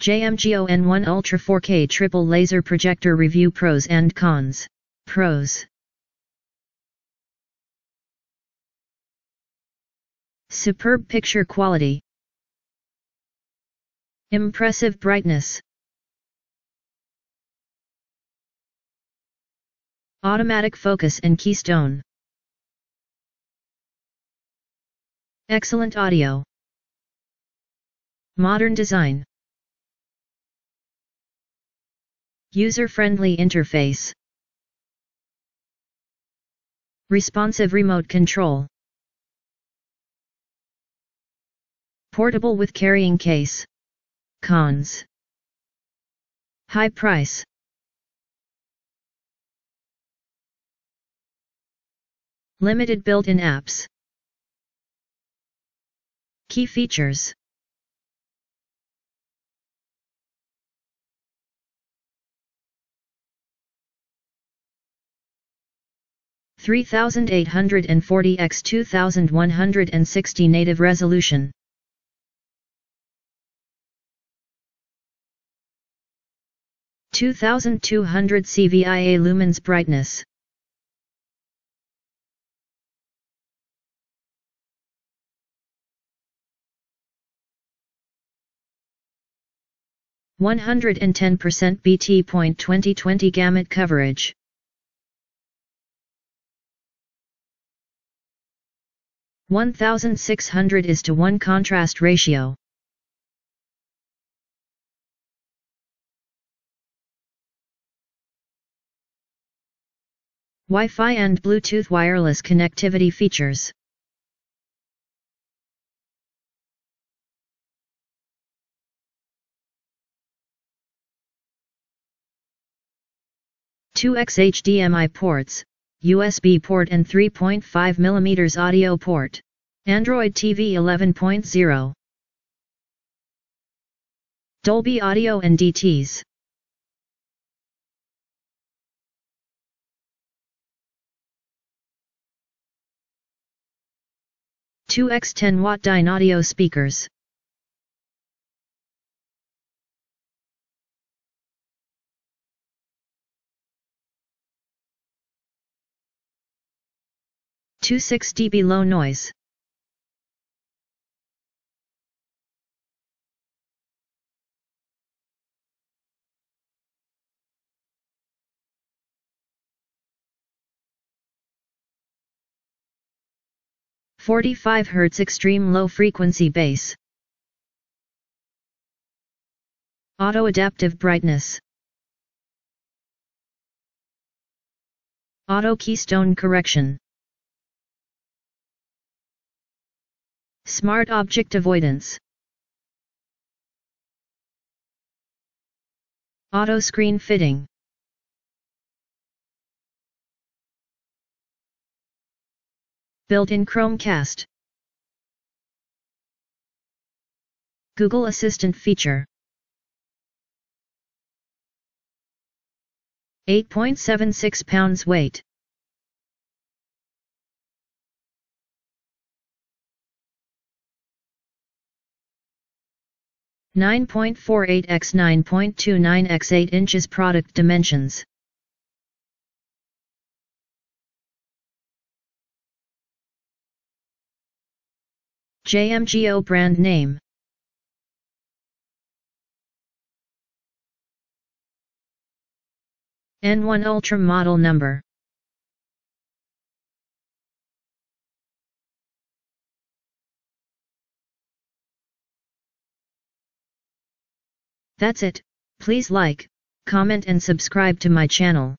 JMGO N1 Ultra 4K Triple Laser Projector Review Pros and Cons. Pros. Superb picture quality. Impressive brightness. Automatic focus and keystone. Excellent audio. Modern design. User-friendly interface. Responsive remote control. Portable with carrying case. Cons. High price. Limited built-in apps. Key features. (3840×2160) native resolution. (2200 CVIA) lumens brightness. (110% BT.2020 gamut coverage. (1600:1 contrast ratio. Wi-Fi and Bluetooth wireless connectivity features. Two HDMI ports, USB port and 3.5 mm audio port. Android TV 11.0. Dolby Audio and DTS. Two 10-watt Dynaudio speakers. Two 6 dB low noise. (45 Hz extreme low frequency bass. Auto adaptive brightness. Auto keystone correction. Smart object avoidance. Auto screen fitting. Built-in Chromecast. Google Assistant feature. 8.76 pounds weight. (9.48 x 9.29 x 8 inches product dimensions. JMGO brand name. N1 Ultra model number. That's it. Please like, comment and subscribe to my channel.